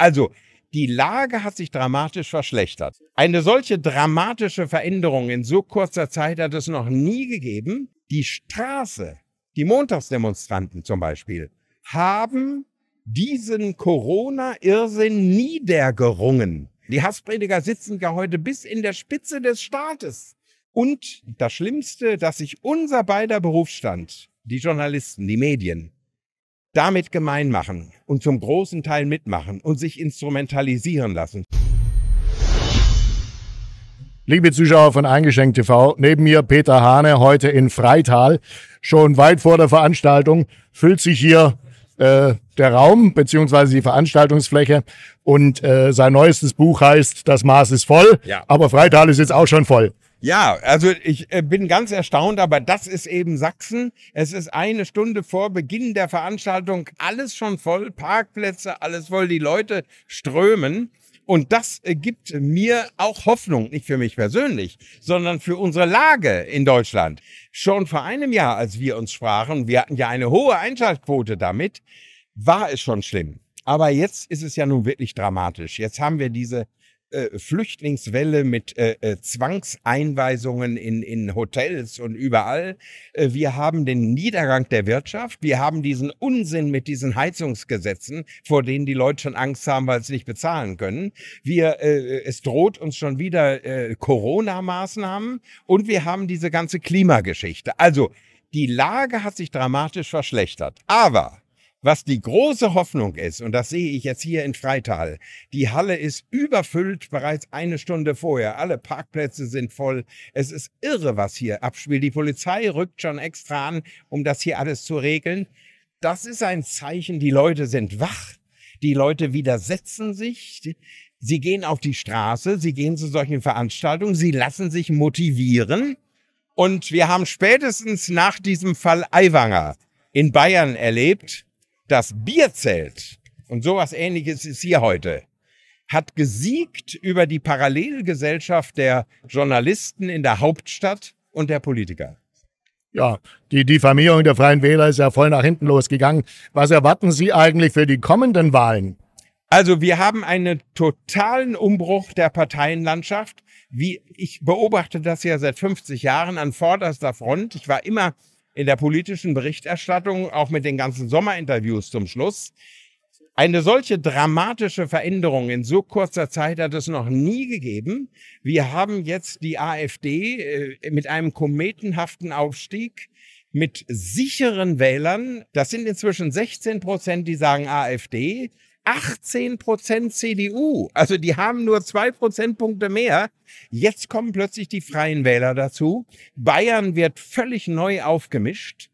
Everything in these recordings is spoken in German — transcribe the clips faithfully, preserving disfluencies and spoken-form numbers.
Also, die Lage hat sich dramatisch verschlechtert. Eine solche dramatische Veränderung in so kurzer Zeit hat es noch nie gegeben. Die Straße, die Montagsdemonstranten zum Beispiel, haben diesen Corona-Irrsinn niedergerungen. Die Hassprediger sitzen ja heute bis in der Spitze des Staates. Und das Schlimmste, dass sich unser beider Berufsstand, die Journalisten, die Medien, damit gemein machen und zum großen Teil mitmachen und sich instrumentalisieren lassen. Liebe Zuschauer von Eingeschenkt T V, neben mir Peter Hahne, heute in Freital. Schon weit vor der Veranstaltung füllt sich hier äh, der Raum bzw. die Veranstaltungsfläche. Und äh, sein neuestes Buch heißt Das Maß ist voll, ja. Aber Freital ist jetzt auch schon voll. Ja, also ich bin ganz erstaunt, aber das ist eben Sachsen. Es ist eine Stunde vor Beginn der Veranstaltung, alles schon voll, Parkplätze, alles voll, die Leute strömen. Und das gibt mir auch Hoffnung, nicht für mich persönlich, sondern für unsere Lage in Deutschland. Schon vor einem Jahr, als wir uns sprachen, wir hatten ja eine hohe Einschaltquote damit, war es schon schlimm. Aber jetzt ist es ja nun wirklich dramatisch. Jetzt haben wir diese Äh, Flüchtlingswelle mit äh, äh, Zwangseinweisungen in, in Hotels und überall. Äh, wir haben den Niedergang der Wirtschaft. Wir haben diesen Unsinn mit diesen Heizungsgesetzen, vor denen die Leute schon Angst haben, weil sie nicht bezahlen können. Wir, äh, es droht uns schon wieder äh, Corona-Maßnahmen und wir haben diese ganze Klimageschichte. Also die Lage hat sich dramatisch verschlechtert. Aber was die große Hoffnung ist, und das sehe ich jetzt hier in Freital, die Halle ist überfüllt bereits eine Stunde vorher. Alle Parkplätze sind voll. Es ist irre, was hier abspielt. Die Polizei rückt schon extra an, um das hier alles zu regeln. Das ist ein Zeichen, die Leute sind wach. Die Leute widersetzen sich. Sie gehen auf die Straße, sie gehen zu solchen Veranstaltungen, sie lassen sich motivieren. Und wir haben spätestens nach diesem Fall Aiwanger in Bayern erlebt, das Bierzelt, und sowas Ähnliches ist hier heute, hat gesiegt über die Parallelgesellschaft der Journalisten in der Hauptstadt und der Politiker. Ja, die Diffamierung der Freien Wähler ist ja voll nach hinten losgegangen. Was erwarten Sie eigentlich für die kommenden Wahlen? Also wir haben einen totalen Umbruch der Parteienlandschaft. Wie, ich beobachte das ja seit fünfzig Jahren an vorderster Front. Ich war immer in der politischen Berichterstattung, auch mit den ganzen Sommerinterviews zum Schluss. Eine solche dramatische Veränderung in so kurzer Zeit hat es noch nie gegeben. Wir haben jetzt die AfD mit einem kometenhaften Aufstieg, mit sicheren Wählern. Das sind inzwischen sechzehn Prozent, die sagen AfD, achtzehn Prozent C D U. Also die haben nur zwei Prozentpunkte mehr. Jetzt kommen plötzlich die Freien Wähler dazu. Bayern wird völlig neu aufgemischt.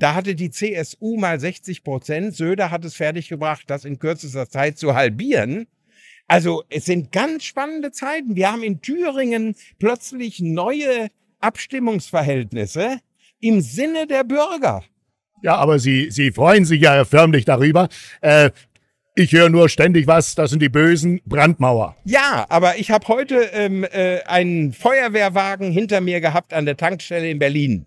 Da hatte die C S U mal sechzig Prozent. Söder hat es fertiggebracht, das in kürzester Zeit zu halbieren. Also es sind ganz spannende Zeiten. Wir haben in Thüringen plötzlich neue Abstimmungsverhältnisse im Sinne der Bürger. Ja, aber Sie, Sie freuen sich ja förmlich darüber. Äh Ich höre nur ständig was, das sind die bösen Brandmauer. Ja, aber ich habe heute ähm, äh, einen Feuerwehrwagen hinter mir gehabt an der Tankstelle in Berlin.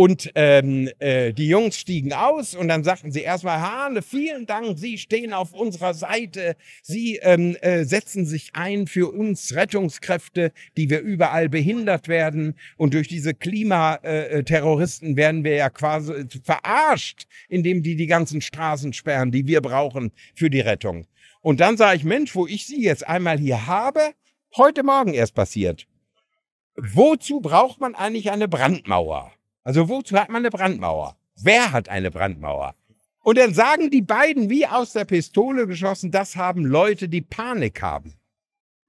Und ähm, äh, die Jungs stiegen aus und dann sagten sie erstmal, Hahne, vielen Dank, Sie stehen auf unserer Seite. Sie ähm, äh, setzen sich ein für uns Rettungskräfte, die wir überall behindert werden. Und durch diese Klimaterroristen werden wir ja quasi verarscht, indem die die ganzen Straßen sperren, die wir brauchen für die Rettung. Und dann sage ich, Mensch, wo ich Sie jetzt einmal hier habe, heute Morgen erst passiert. Wozu braucht man eigentlich eine Brandmauer? Also wozu hat man eine Brandmauer? Wer hat eine Brandmauer? Und dann sagen die beiden, wie aus der Pistole geschossen, das haben Leute, die Panik haben.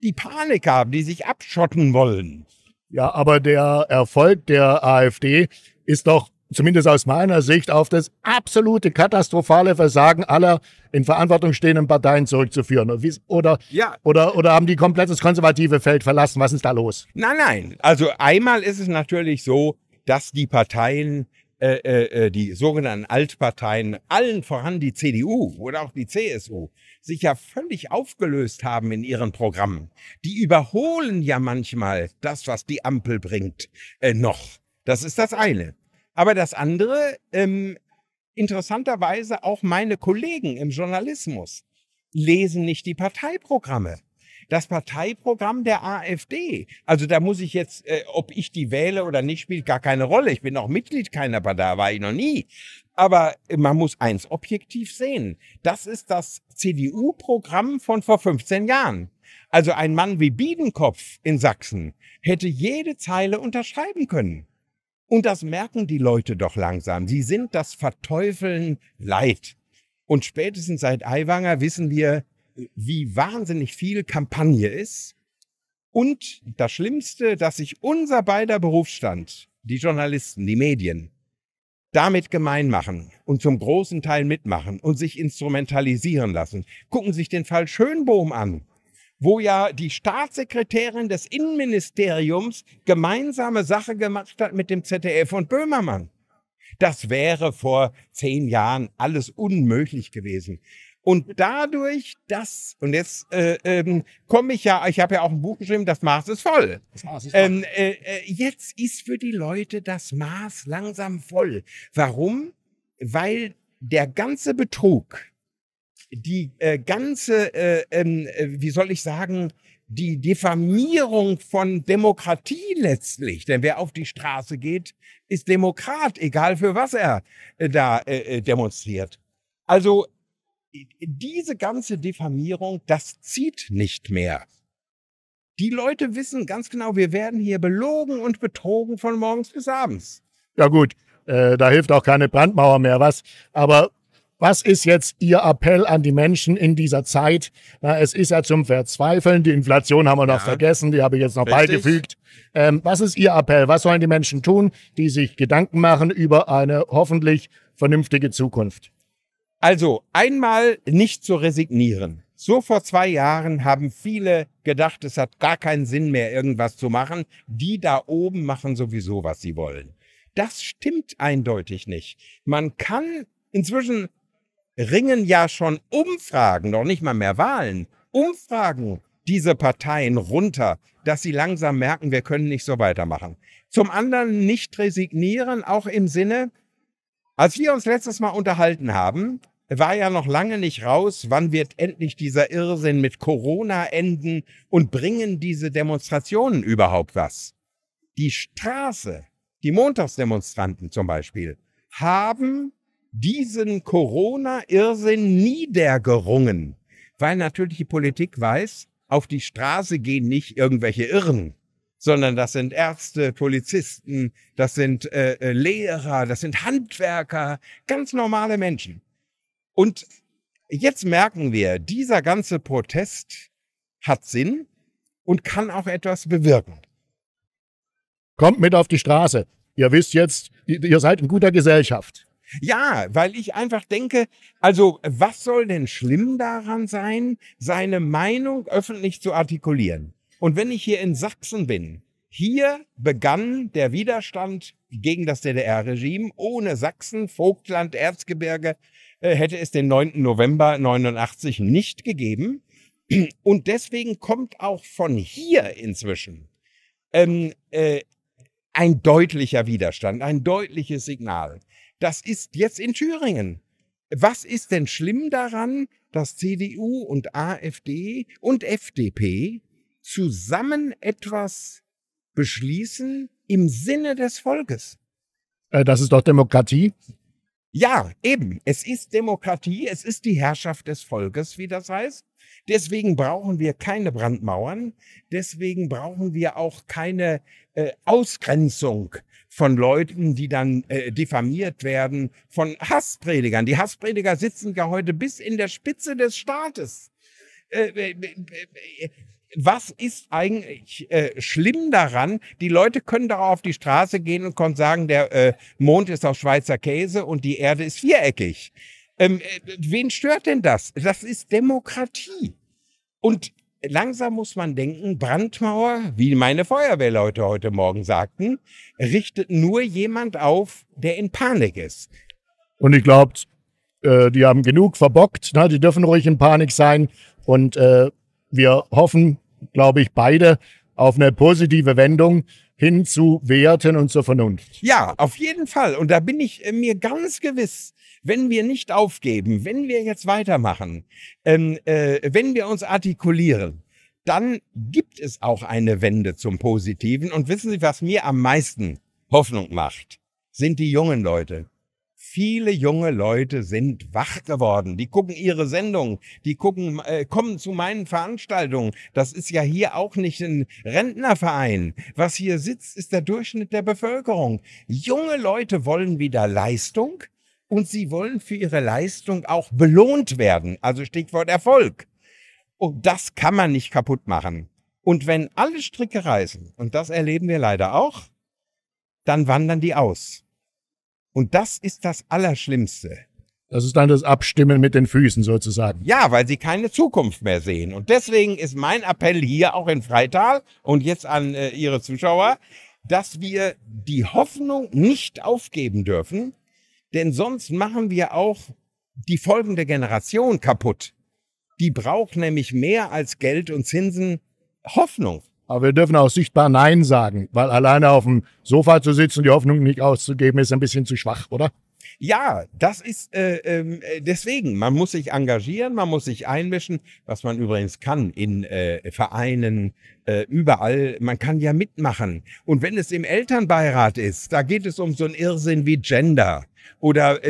Die Panik haben, die sich abschotten wollen. Ja, aber der Erfolg der AfD ist doch zumindest aus meiner Sicht auf das absolute katastrophale Versagen aller in Verantwortung stehenden Parteien zurückzuführen. Oder, ja. oder, oder haben die komplett das konservative Feld verlassen? Was ist da los? Nein, nein. Also einmal ist es natürlich so, dass die Parteien, äh, äh, die sogenannten Altparteien, allen voran die C D U oder auch die C S U, sich ja völlig aufgelöst haben in ihren Programmen. Die überholen ja manchmal das, was die Ampel bringt, äh, noch. Das ist das eine. Aber das andere, ähm, interessanterweise auch meine Kollegen im Journalismus lesen nicht die Parteiprogramme. Das Parteiprogramm der AfD, also da muss ich jetzt, äh, ob ich die wähle oder nicht, spielt gar keine Rolle. Ich bin auch Mitglied keiner Partei, war ich noch nie. Aber man muss eins objektiv sehen. Das ist das C D U-Programm von vor fünfzehn Jahren. Also ein Mann wie Biedenkopf in Sachsen hätte jede Zeile unterschreiben können. Und das merken die Leute doch langsam. Sie sind das Verteufeln leid. Und spätestens seit Aiwanger wissen wir, wie wahnsinnig viel Kampagne ist. Und das Schlimmste, dass sich unser beider Berufsstand, die Journalisten, die Medien, damit gemein machen und zum großen Teil mitmachen und sich instrumentalisieren lassen. Gucken Sie sich den Fall Schönbohm an, wo ja die Staatssekretärin des Innenministeriums gemeinsame Sache gemacht hat mit dem Z D F und Böhmermann. Das wäre vor zehn Jahren alles unmöglich gewesen. Und dadurch, dass, und jetzt äh, ähm, komme ich ja, ich habe ja auch ein Buch geschrieben, das Maß ist voll. Das Maß ist voll. Ähm, äh, jetzt ist für die Leute das Maß langsam voll. Warum? Weil der ganze Betrug, die äh, ganze, äh, äh, wie soll ich sagen, die Diffamierung von Demokratie letztlich, denn wer auf die Straße geht, ist Demokrat, egal für was er äh, da äh, demonstriert. Also diese ganze Diffamierung, das zieht nicht mehr. Die Leute wissen ganz genau, wir werden hier belogen und betrogen von morgens bis abends. Ja gut, äh, da hilft auch keine Brandmauer mehr was. Aber was ist jetzt Ihr Appell an die Menschen in dieser Zeit? Na, es ist ja zum Verzweifeln, die Inflation haben wir noch ja. vergessen, die habe ich jetzt noch beigefügt. Ähm, was ist Ihr Appell? Was sollen die Menschen tun, die sich Gedanken machen über eine hoffentlich vernünftige Zukunft? Also einmal nicht zu resignieren. So vor zwei Jahren haben viele gedacht, es hat gar keinen Sinn mehr, irgendwas zu machen. Die da oben machen sowieso, was sie wollen. Das stimmt eindeutig nicht. Man kann inzwischen, ringen ja schon Umfragen, noch nicht mal mehr Wahlen, Umfragen diese Parteien runter, dass sie langsam merken, wir können nicht so weitermachen. Zum anderen nicht resignieren, auch im Sinne, als wir uns letztes Mal unterhalten haben, war ja noch lange nicht raus, wann wird endlich dieser Irrsinn mit Corona enden und bringen diese Demonstrationen überhaupt was? Die Straße, die Montagsdemonstranten zum Beispiel, haben diesen Corona-Irrsinn niedergerungen, weil natürlich die Politik weiß, auf die Straße gehen nicht irgendwelche Irren, sondern das sind Ärzte, Polizisten, das sind äh, Lehrer, das sind Handwerker, ganz normale Menschen. Und jetzt merken wir, dieser ganze Protest hat Sinn und kann auch etwas bewirken. Kommt mit auf die Straße. Ihr wisst jetzt, ihr seid in guter Gesellschaft. Ja, weil ich einfach denke, also was soll denn schlimm daran sein, seine Meinung öffentlich zu artikulieren? Und wenn ich hier in Sachsen bin, hier begann der Widerstand gegen das D D R-Regime. Ohne Sachsen, Vogtland, Erzgebirge hätte es den neunten November neunundachtzig nicht gegeben. Und deswegen kommt auch von hier inzwischen ähm, äh, ein deutlicher Widerstand, ein deutliches Signal. Das ist jetzt in Thüringen. Was ist denn schlimm daran, dass C D U und AfD und F D P zusammen etwas beschließen im Sinne des Volkes? Das ist doch Demokratie. Ja, eben. Es ist Demokratie, es ist die Herrschaft des Volkes, wie das heißt. Deswegen brauchen wir keine Brandmauern. Deswegen brauchen wir auch keine äh, Ausgrenzung von Leuten, die dann äh, diffamiert werden, von Hasspredigern. Die Hassprediger sitzen ja heute bis in der Spitze des Staates. Äh, äh, äh, Was ist eigentlich äh, schlimm daran? Die Leute können doch auf die Straße gehen und können sagen, der äh, Mond ist aus Schweizer Käse und die Erde ist viereckig. Ähm, äh, wen stört denn das? Das ist Demokratie. Und langsam muss man denken, Brandmauer, wie meine Feuerwehrleute heute Morgen sagten, richtet nur jemand auf, der in Panik ist. Und ich glaube, äh, die haben genug verbockt, ne? Die dürfen ruhig in Panik sein und äh wir hoffen, glaube ich, beide auf eine positive Wendung, hin zu Werten und zur Vernunft. Ja, auf jeden Fall. Und da bin ich mir ganz gewiss, wenn wir nicht aufgeben, wenn wir jetzt weitermachen, ähm, äh, wenn wir uns artikulieren, dann gibt es auch eine Wende zum Positiven. Und wissen Sie, was mir am meisten Hoffnung macht, sind die jungen Leute. Viele junge Leute sind wach geworden. Die gucken ihre Sendungen, die gucken, äh, kommen zu meinen Veranstaltungen. Das ist ja hier auch nicht ein Rentnerverein. Was hier sitzt, ist der Durchschnitt der Bevölkerung. Junge Leute wollen wieder Leistung und sie wollen für ihre Leistung auch belohnt werden. Also Stichwort Erfolg. Und das kann man nicht kaputt machen. Und wenn alle Stricke reißen, und das erleben wir leider auch, dann wandern die aus. Und das ist das Allerschlimmste. Das ist dann das Abstimmen mit den Füßen sozusagen. Ja, weil sie keine Zukunft mehr sehen. Und deswegen ist mein Appell hier auch in Freital und jetzt an äh, Ihre Zuschauer, dass wir die Hoffnung nicht aufgeben dürfen, denn sonst machen wir auch die folgende Generation kaputt. Die braucht nämlich mehr als Geld und Zinsen Hoffnung. Aber wir dürfen auch sichtbar Nein sagen, weil alleine auf dem Sofa zu sitzen und die Hoffnung nicht auszugeben, ist ein bisschen zu schwach, oder? Ja, das ist äh, äh, deswegen. Man muss sich engagieren, man muss sich einmischen, was man übrigens kann in äh, Vereinen, äh, überall. Man kann ja mitmachen. Und wenn es im Elternbeirat ist, da geht es um so einen Irrsinn wie Gender. Oder äh,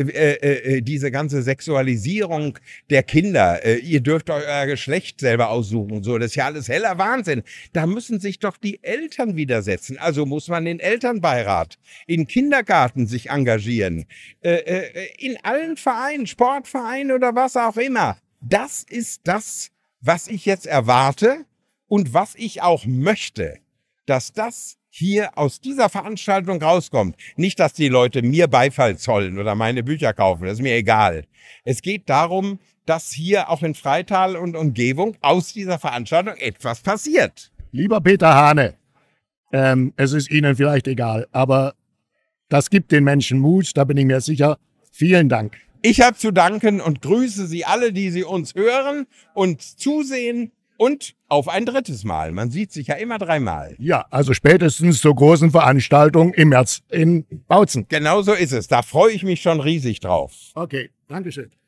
äh, diese ganze Sexualisierung der Kinder. Äh, ihr dürft euer Geschlecht selber aussuchen. So, das ist ja alles heller Wahnsinn. Da müssen sich doch die Eltern widersetzen. Also muss man in Elternbeirat, in Kindergarten sich engagieren. Äh, äh, in allen Vereinen, Sportvereinen oder was auch immer. Das ist das, was ich jetzt erwarte und was ich auch möchte, dass das hier aus dieser Veranstaltung rauskommt. Nicht, dass die Leute mir Beifall zollen oder meine Bücher kaufen, das ist mir egal. Es geht darum, dass hier auch in Freital und Umgebung aus dieser Veranstaltung etwas passiert. Lieber Peter Hahne, ähm, es ist Ihnen vielleicht egal, aber das gibt den Menschen Mut, da bin ich mir sicher. Vielen Dank. Ich habe zu danken und grüße Sie alle, die Sie uns hören und zusehen. Und auf ein drittes Mal. Man sieht sich ja immer dreimal. Ja, also spätestens zur großen Veranstaltung im März in Bautzen. Genau so ist es. Da freue ich mich schon riesig drauf. Okay, Dankeschön.